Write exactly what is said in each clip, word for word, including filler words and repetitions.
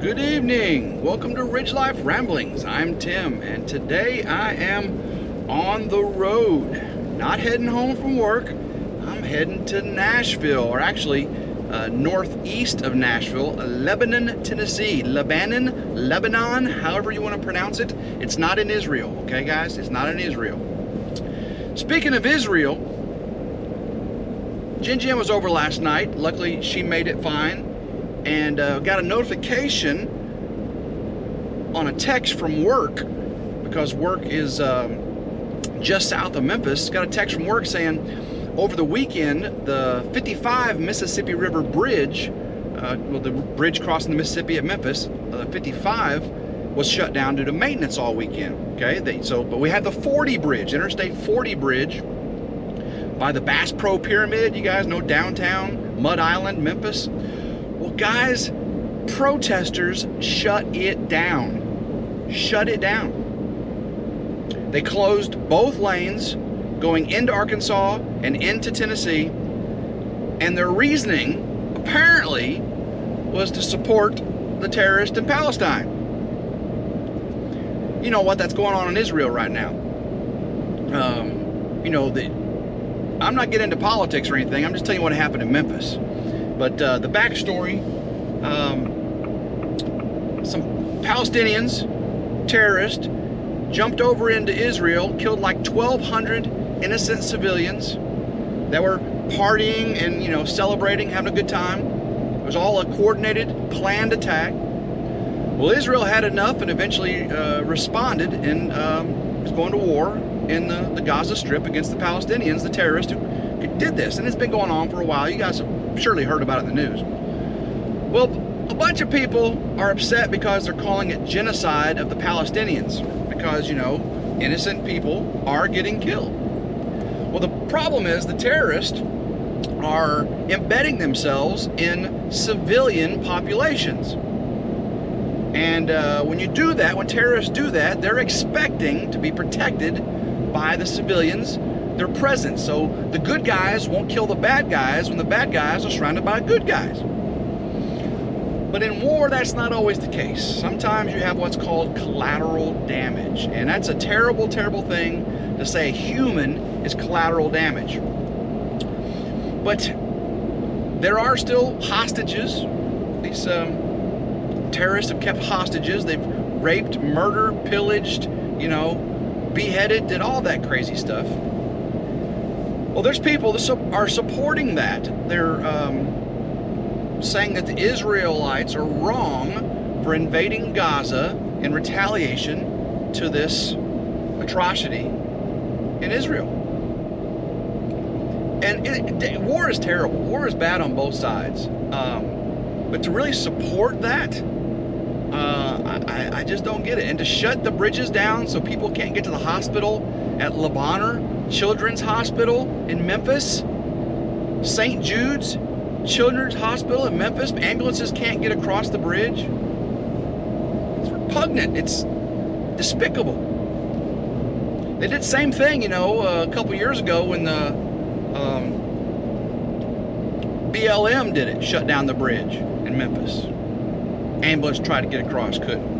Good evening, welcome to Ridge Life Ramblings. I'm Tim, and today I am on the road. Not heading home from work, I'm heading to Nashville, or actually uh, northeast of Nashville, Lebanon, Tennessee. Lebanon, Lebanon, however you want to pronounce it. It's not in Israel, okay guys? It's not in Israel. Speaking of Israel, Jin Jin was over last night. Luckily, she made it fine. And uh, got a notification on a text from work, because work is um, just south of Memphis. Got a text from work saying over the weekend the fifty-five Mississippi River Bridge, uh, well, the bridge crossing the Mississippi at Memphis, uh, fifty-five, was shut down due to maintenance all weekend. Okay, they, so but we had the forty bridge, Interstate forty bridge by the Bass Pro Pyramid. You guys know downtown Mud Island, Memphis. Well, guys, protesters shut it down. Shut it down. They closed both lanes going into Arkansas and into Tennessee, and their reasoning, apparently, was to support the terrorists in Palestine. You know what? That's going on in Israel right now. Um, you know, the, I'm not getting into politics or anything. I'm just telling you what happened in Memphis. But uh, the backstory, um, some Palestinians, terrorists, jumped over into Israel, killed like twelve hundred innocent civilians that were partying and, you know, celebrating, having a good time. It was all a coordinated, planned attack. Well, Israel had enough and eventually uh, responded and um, was going to war in the, the Gaza Strip against the Palestinians, the terrorists who did this. And it's been going on for a while. You guys have surely heard about it in the news. Well, a bunch of people are upset because they're calling it genocide of the Palestinians because, you know, innocent people are getting killed. Well, the problem is the terrorists are embedding themselves in civilian populations. And uh, when you do that, when terrorists do that, they're expecting to be protected by the civilians, their presence. So the good guys won't kill the bad guys when the bad guys are surrounded by good guys. But in war, that's not always the case. Sometimes you have what's called collateral damage, and that's a terrible, terrible thing to say. A human is collateral damage. But there are still hostages. These um, terrorists have kept hostages. They've raped, murdered, pillaged, you know, beheaded, did all that crazy stuff. Well, there's people that are supporting that. They're um, saying that the Israelites are wrong for invading Gaza in retaliation to this atrocity in Israel. And it, it, war is terrible. War is bad on both sides. Um, but to really support that, uh, I, I just don't get it. And to shut the bridges down so people can't get to the hospital at Le Bonheur Children's Hospital in Memphis, Saint Jude's Children's Hospital in Memphis, ambulances can't get across the bridge. It's repugnant. It's despicable. They did the same thing, you know, uh, a couple years ago when the um, B L M did it, shut down the bridge in Memphis. Ambulance tried to get across, couldn't.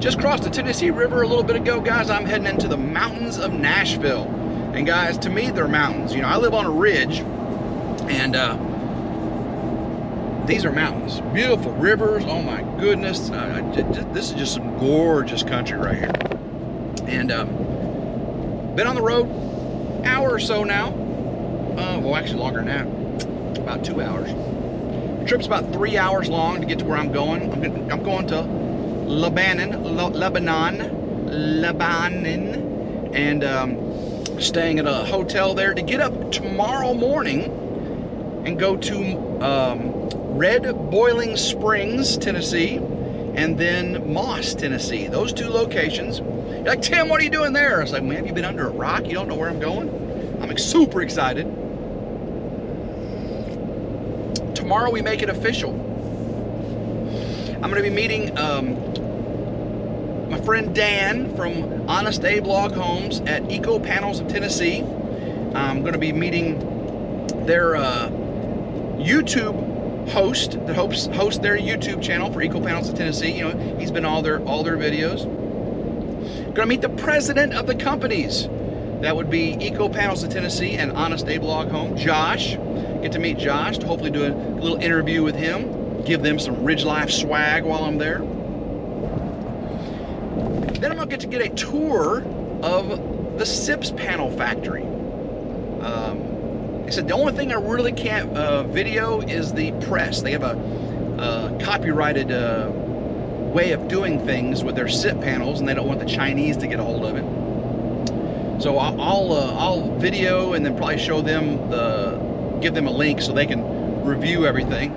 Just crossed the Tennessee River a little bit ago, guys. I'm heading into the mountains of Nashville. And guys, to me, they're mountains. You know, I live on a ridge, and uh, these are mountains. Beautiful rivers, oh my goodness. Uh, I, just, this is just some gorgeous country right here. And uh, been on the road an hour or so now. Uh, well, actually longer than that, about two hours. The trip's about three hours long to get to where I'm going. I'm, I'm going to Lebanon, Lebanon, Lebanon, and um, staying at a hotel there to get up tomorrow morning and go to um, Red Boiling Springs, Tennessee, and then Moss, Tennessee. Those two locations. You're like, Tim, what are you doing there? I was like, man, have you been under a rock? You don't know where I'm going? I'm like, super excited. Tomorrow we make it official. I'm going to be meeting um, my friend Dan from Honest Abe Log Homes at Eco Panels of Tennessee. I'm going to be meeting their uh, YouTube host the host, host their YouTube channel for Eco Panels of Tennessee. You know, he's been all their all their videos. Gonna meet the president of the companies. That would be Eco Panels of Tennessee and Honest Abe Log Homes. Josh, get to meet Josh, to hopefully do a little interview with him, give them some Ridge Life swag while I'm there. Then I'm gonna get to get a tour of the Sips panel factory. Um, I said the only thing I really can't uh, video is the press. They have a uh, copyrighted uh, way of doing things with their Sip panels, and they don't want the Chinese to get a hold of it. So I'll I'll, uh, I'll video and then probably show them the, give them a link so they can review everything.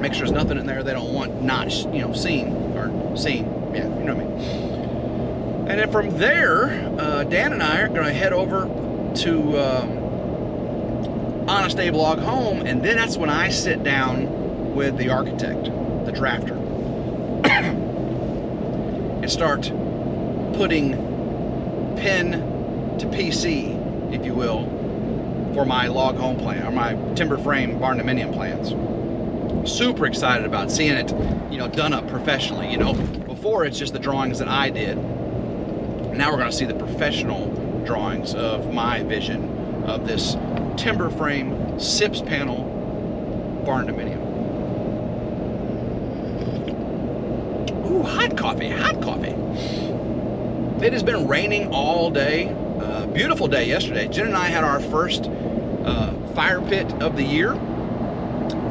Make sure there's nothing in there they don't want not you know seen or seen. Yeah, you know what I mean. And then from there, uh, Dan and I are going to head over to um, Honest Abe Log Home, and then that's when I sit down with the architect, the drafter, and start putting pen to P C, if you will, for my log home plan, or my timber frame barn dominium plans. Super excited about seeing it, you know, done up professionally, you know. Before, it's just the drawings that I did. Now we're going to see the professional drawings of my vision of this timber frame Sips panel barn dominium. Ooh, hot coffee, hot coffee. It has been raining all day. Uh, beautiful day yesterday. Jen and I had our first uh, fire pit of the year.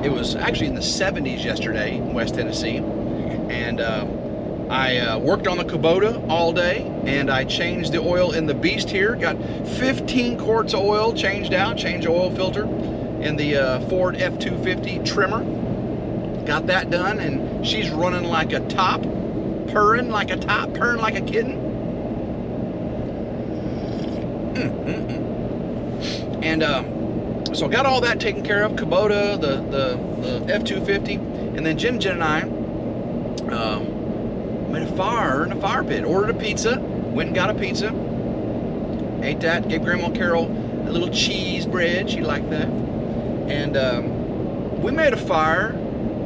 It was actually in the seventies yesterday in West Tennessee. And uh, I uh, worked on the Kubota all day, and I changed the oil in the Beast here. Got fifteen quarts of oil changed out, changed oil filter in the uh, Ford F two fifty trimmer. Got that done, and she's running like a top, purring like a top, purring like a kitten. Mm-mm-mm. And um, so got all that taken care of, Kubota, the, the, the F two fifty, and then Jin Jin and I, um, made a fire in a fire pit, ordered a pizza, went and got a pizza, ate that, gave Grandma Carol a little cheese bread, she liked that, and um, we made a fire,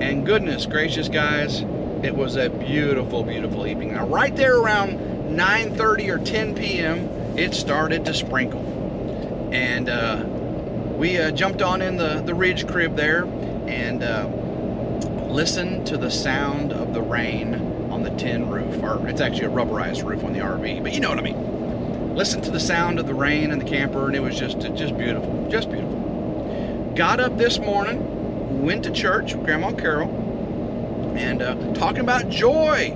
and goodness gracious guys, it was a beautiful, beautiful evening. Now right there around nine thirty or ten p m, it started to sprinkle, and uh, we uh, jumped on in the, the Ridge crib there, and uh, listened to the sound of the rain on the tin roof, or it's actually a rubberized roof on the R V, but you know what I mean. Listen to the sound of the rain in the camper, and it was just just beautiful, just beautiful. Got up this morning, went to church with Grandma Carol, and uh, talking about joy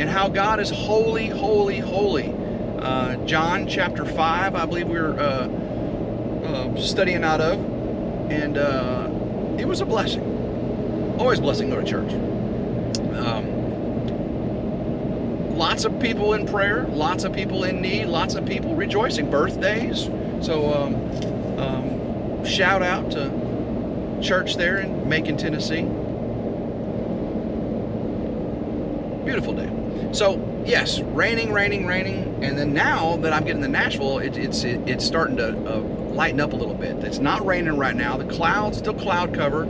and how God is holy, holy, holy. Uh, John chapter five, I believe we were uh, uh, studying out of, and uh, it was a blessing. Always a blessing to go to church. Um, Lots of people in prayer, lots of people in need, lots of people rejoicing, birthdays. So um, um, shout out to church there in Macon, Tennessee. Beautiful day. So yes, raining, raining, raining. And then now that I'm getting to Nashville, it, it's it, it's starting to uh, lighten up a little bit. It's not raining right now. The clouds, still cloud cover.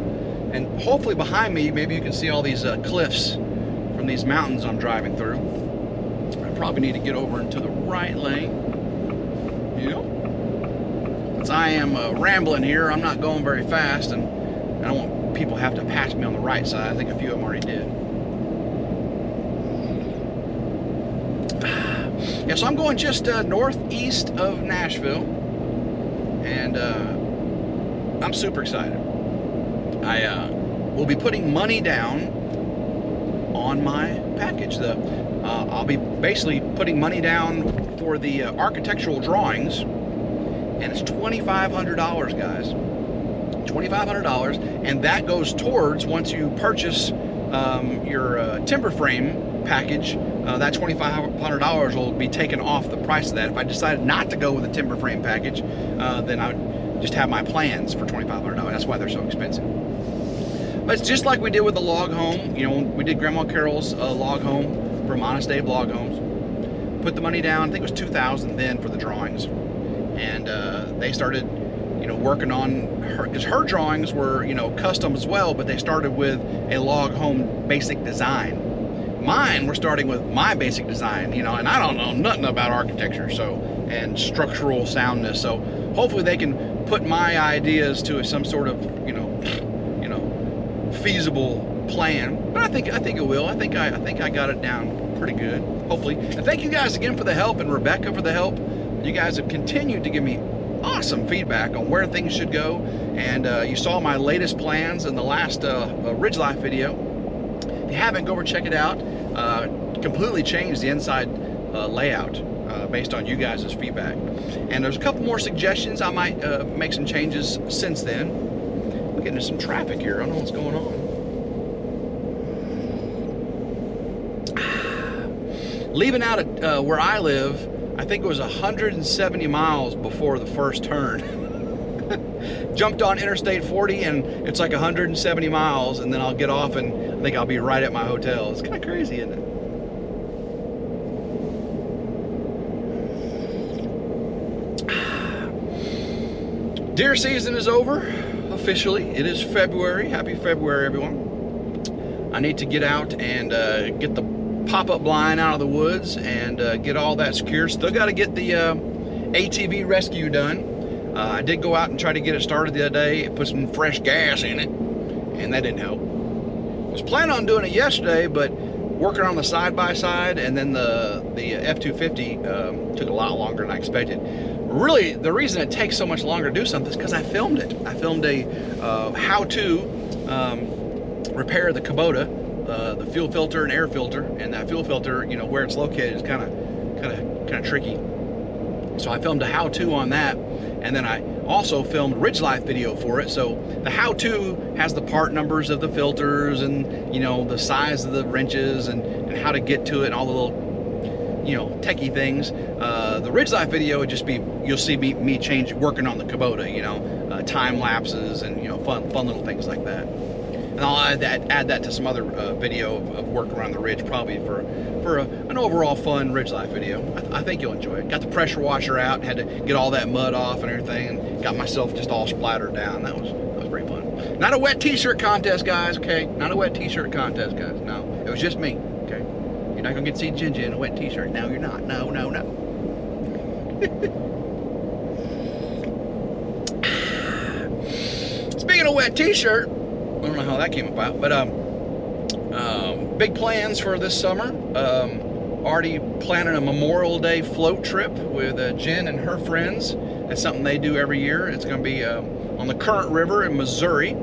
And hopefully behind me, maybe you can see all these uh, cliffs from these mountains I'm driving through. Probably need to get over into the right lane. Yep. Since I am uh, rambling here, I'm not going very fast, and I don't want people to have to pass me on the right side. I think a few of them already did. Yeah, so I'm going just uh, northeast of Nashville, and uh, I'm super excited. I uh, will be putting money down on my package. The Uh, I'll be basically putting money down for the uh, architectural drawings, and it's twenty-five hundred dollars, guys. twenty-five hundred dollars, and that goes towards, once you purchase um, your uh, timber frame package, uh, that twenty-five hundred dollars will be taken off the price of that. If I decided not to go with the timber frame package, uh, then I would just have my plans for twenty-five hundred dollars. That's why they're so expensive. But it's just like we did with the log home. You know, we did Grandma Carol's uh, log home from Honest Abe Log Homes. Put the money down, I think it was two thousand then for the drawings. And uh, they started, you you know, working on her, because her drawings were, you know, custom as well, but they started with a log home basic design. Mine, we're starting with my basic design, you know, and I don't know nothing about architecture, so, and structural soundness, so hopefully they can put my ideas to some sort of, you know, you know, feasible plan. But I think, I think it will. I think I, I think I got it down pretty good, hopefully. And thank you guys again for the help, and Rebecca for the help. You guys have continued to give me awesome feedback on where things should go, and uh, you saw my latest plans in the last uh, uh, Ridge Life video. If you haven't, go over and check it out. Uh, completely changed the inside uh, layout uh, based on you guys' feedback. And there's a couple more suggestions. I might uh, make some changes since then. I'm getting into some traffic here. I don't know what's going on. Leaving out at, uh, where I live, I think it was one hundred seventy miles before the first turn. Jumped on Interstate forty and it's like one hundred seventy miles, and then I'll get off and I think I'll be right at my hotel. It's kind of crazy, isn't it? Deer season is over, officially. It is February. Happy February, everyone. I need to get out and uh, get the pop-up blind out of the woods and uh, get all that secured. Still got to get the uh, A T V rescue done. Uh, I did go out and try to get it started the other day, put some fresh gas in it, and that didn't help. I was planning on doing it yesterday, but working on the side-by-side, and then the, the F two fifty um, took a lot longer than I expected. Really, the reason it takes so much longer to do something is because I filmed it. I filmed a uh, how-to um, repair the Kubota. Uh, the fuel filter and air filter, and that fuel filter, you know, where it's located is kind of kind of kind of tricky. So I filmed a how-to on that, and then I also filmed Ridge Life video for it. So the how-to has the part numbers of the filters, and you know, the size of the wrenches, and, and how to get to it, and all the little, you know, techie things. Uh, the Ridge Life video would just be, you'll see me, me change working on the Kubota, you know, uh, time lapses and, you know, fun fun little things like that. And I'll add that, add that to some other uh, video of, of work around the ridge, probably for for a, an overall fun Ridge Life video. I, th I think you'll enjoy it. Got the pressure washer out, had to get all that mud off and everything, and got myself just all splattered down. That was that was pretty fun. Not a wet t-shirt contest, guys, okay? Not a wet t-shirt contest, guys, no. It was just me, okay? You're not gonna get to see Jin Jin in a wet t-shirt. No, you're not, no, no, no. Speaking of wet t-shirt, I don't know how that came about, but um, um, big plans for this summer. Um, already planning a Memorial Day float trip with uh, Jen and her friends. That's something they do every year. It's going to be uh, on the Current River in Missouri.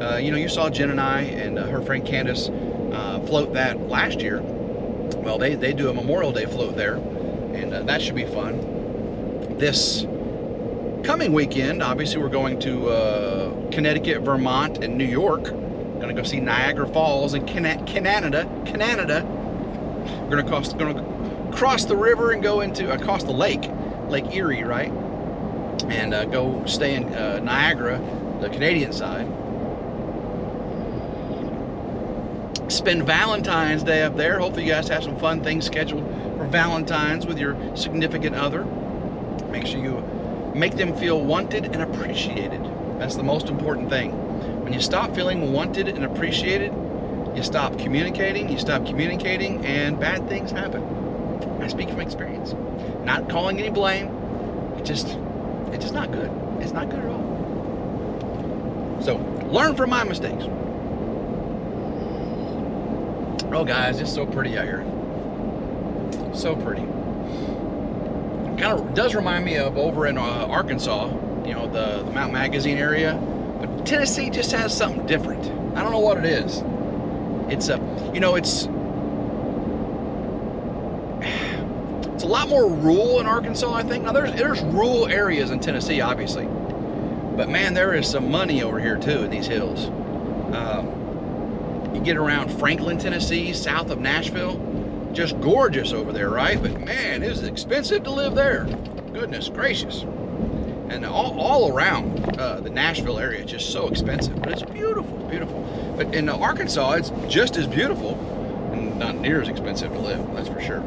Uh, you know, you saw Jen and I and uh, her friend Candace uh, float that last year. Well, they, they do a Memorial Day float there, and uh, that should be fun. This coming weekend, obviously, we're going to uh, Connecticut, Vermont, and New York. We're gonna go see Niagara Falls and Canada, Canada. We're gonna cross, gonna cross the river and go into across the lake, Lake Erie, right? And uh, go stay in uh, Niagara, the Canadian side. Spend Valentine's Day up there. Hopefully, you guys have some fun things scheduled for Valentine's with your significant other. Make sure you make them feel wanted and appreciated. That's the most important thing. When you stop feeling wanted and appreciated, you stop communicating, you stop communicating, and bad things happen. I speak from experience. Not calling any blame, it just, it's just not good. It's not good at all. So, learn from my mistakes. Oh guys, it's so pretty out here. So pretty. Kind of does remind me of over in uh, Arkansas, you know, the, the Mount Magazine area, but Tennessee just has something different. I don't know what it is. It's a, you know, it's it's a lot more rural in Arkansas, I think. Now there's there's rural areas in Tennessee, obviously, but man, there is some money over here too in these hills. Um, you get around Franklin, Tennessee, south of Nashville. Just gorgeous over there, right? But man, it is expensive to live there. Goodness gracious. And all, all around uh, the Nashville area, it's just so expensive, but it's beautiful, beautiful. But in Arkansas, it's just as beautiful and not near as expensive to live, that's for sure.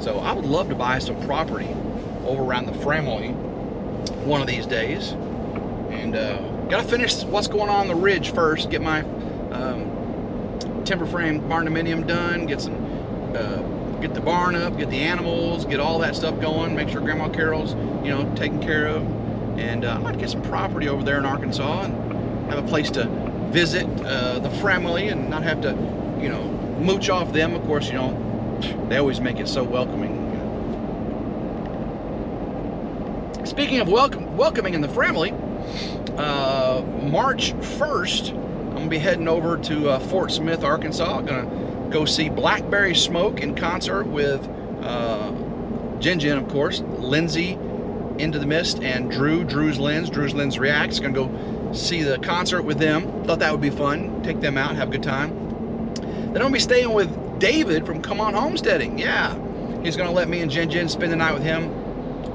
So I would love to buy some property over around the Framily one of these days. and uh, gotta finish what's going on the ridge first, get my um, timber frame barndominium done, get some uh, get the barn up, get the animals, get all that stuff going, make sure Grandma Carol's, you know, taken care of. And uh, I might get some property over there in Arkansas and have a place to visit uh, the Framily and not have to, you know, mooch off them. Of course, you know, they always make it so welcoming. Speaking of welcome, welcoming in the Framily, uh, March first, I'm gonna be heading over to uh, Fort Smith, Arkansas. I'm gonna go see Blackberry Smoke in concert with uh, Jin Jin, of course, Lindsay, Into the Mist, and Drew, Drew's Lens, Drew's Lens Reacts. Gonna go see the concert with them. Thought that would be fun. Take them out, have a good time. Then I'm gonna be staying with David from Come On Homesteading. Yeah, he's gonna let me and Jin Jin spend the night with him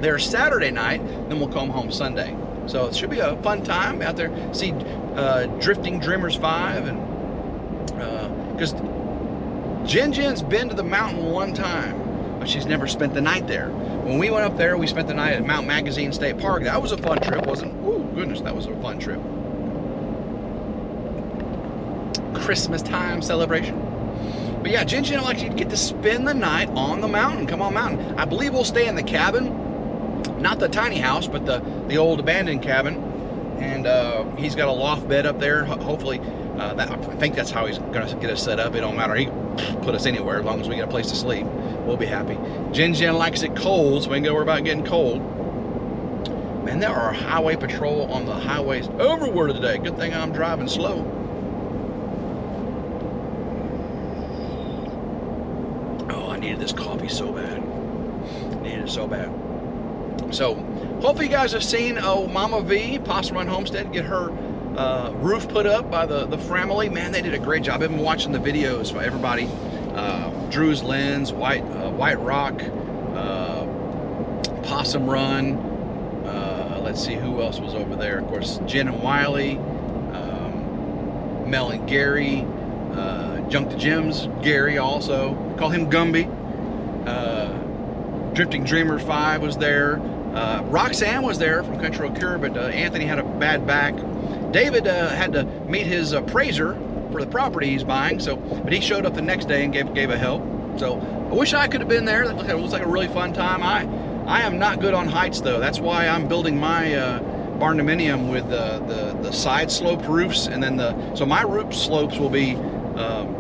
there Saturday night, then we'll come home Sunday. So it should be a fun time out there. See uh, Drifting Dreamers five, and because uh, Jin Jin's been to the mountain one time, but she's never spent the night there. When we went up there, we spent the night at Mount Magazine State Park. That was a fun trip, wasn't it? Oh goodness, that was a fun trip. Christmas time celebration. But yeah, Jin Jin would like you to get to spend the night on the mountain. Come on mountain. I believe we'll stay in the cabin. Not the tiny house, but the, the old abandoned cabin. And uh, he's got a loft bed up there. Hopefully, uh, that, I think that's how he's gonna get us set up. It don't matter, he can put us anywhere as long as we get a place to sleep. We'll be happy. Jin Jin likes it cold, so we ain't gotta worry about getting cold. Man, there are highway patrol on the highways everywhere today. Good thing I'm driving slow. Oh, I needed this coffee so bad. I needed it so bad. So, hopefully you guys have seen oh, Mama V, Possum Run Homestead, get her uh, roof put up by the, the Framily. Man, they did a great job. I've been watching the videos for everybody. Uh, Drew's Lens, White uh, White Rock, uh, Possum Run. Uh, let's see who else was over there. Of course, Jen and Wiley, um, Mel and Gary, uh, Junk the Gems, Gary also. We call him Gumby. Uh, Drifting Dreamer five was there. Uh, Roxanne was there from Country Road Cure, but uh, Anthony had a bad back. David uh, had to meet his appraiser for the property he's buying, so but he showed up the next day and gave gave a help. So I wish I could have been there. That looks like a really fun time. I I am not good on heights though. That's why I'm building my uh, barndominium with uh, the the side slope roofs, and then the so my roof slopes will be um,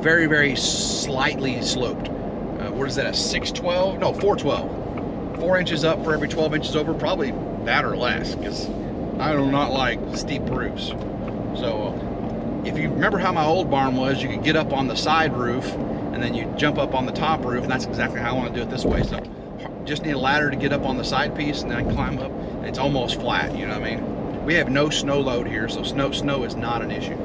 very very slightly sloped. Uh, what is that? A six twelve? No, four twelve. Four inches up for every twelve inches over, probably that or less, because I do not like steep roofs. So uh, if you remember how my old barn was, you could get up on the side roof and then you jump up on the top roof, and that's exactly how I want to do it this way. So just need a ladder to get up on the side piece, and then I climb up. It's almost flat, you know what I mean? We have no snow load here, so snow snow is not an issue.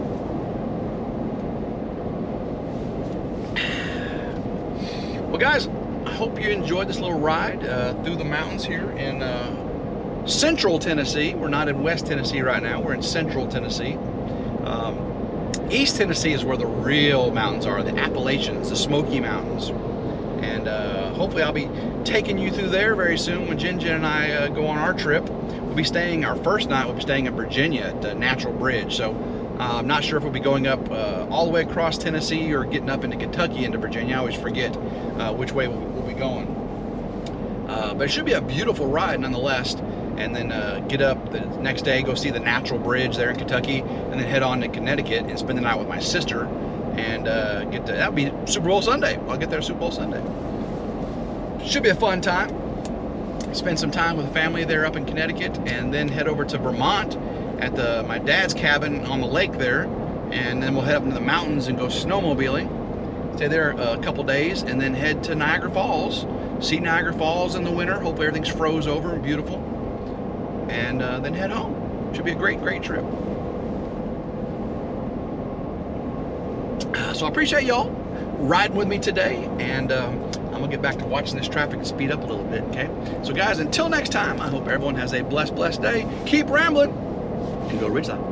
Well guys, I hope you enjoyed this little ride uh, through the mountains here in uh, central Tennessee. We're not in West Tennessee right now. We're in central Tennessee. Um, East Tennessee is where the real mountains are, the Appalachians, the Smoky Mountains. And uh, hopefully I'll be taking you through there very soon when Jin Jin and I uh, go on our trip. We'll be staying, our first night, we'll be staying in Virginia at uh, Natural Bridge. So uh, I'm not sure if we'll be going up uh, all the way across Tennessee or getting up into Kentucky, into Virginia. I always forget uh, which way we'll be going, uh, but it should be a beautiful ride nonetheless. And then uh, get up the next day, go see the Natural Bridge there in Kentucky, and then head on to Connecticut and spend the night with my sister, and uh, get to, that'll be Super Bowl Sunday. I'll get there Super Bowl Sunday. Should be a fun time. Spend some time with the family there up in Connecticut, and then head over to Vermont at the my dad's cabin on the lake there, and then we'll head up into the mountains and go snowmobiling. Stay there a couple days, and then head to Niagara Falls. See Niagara Falls in the winter. Hopefully everything's froze over and beautiful. And uh, then head home. Should be a great, great trip. Uh, so I appreciate y'all riding with me today. And um, I'm going to get back to watching this traffic and speed up a little bit, okay? So guys, until next time, I hope everyone has a blessed, blessed day. Keep rambling and go Ridge Life.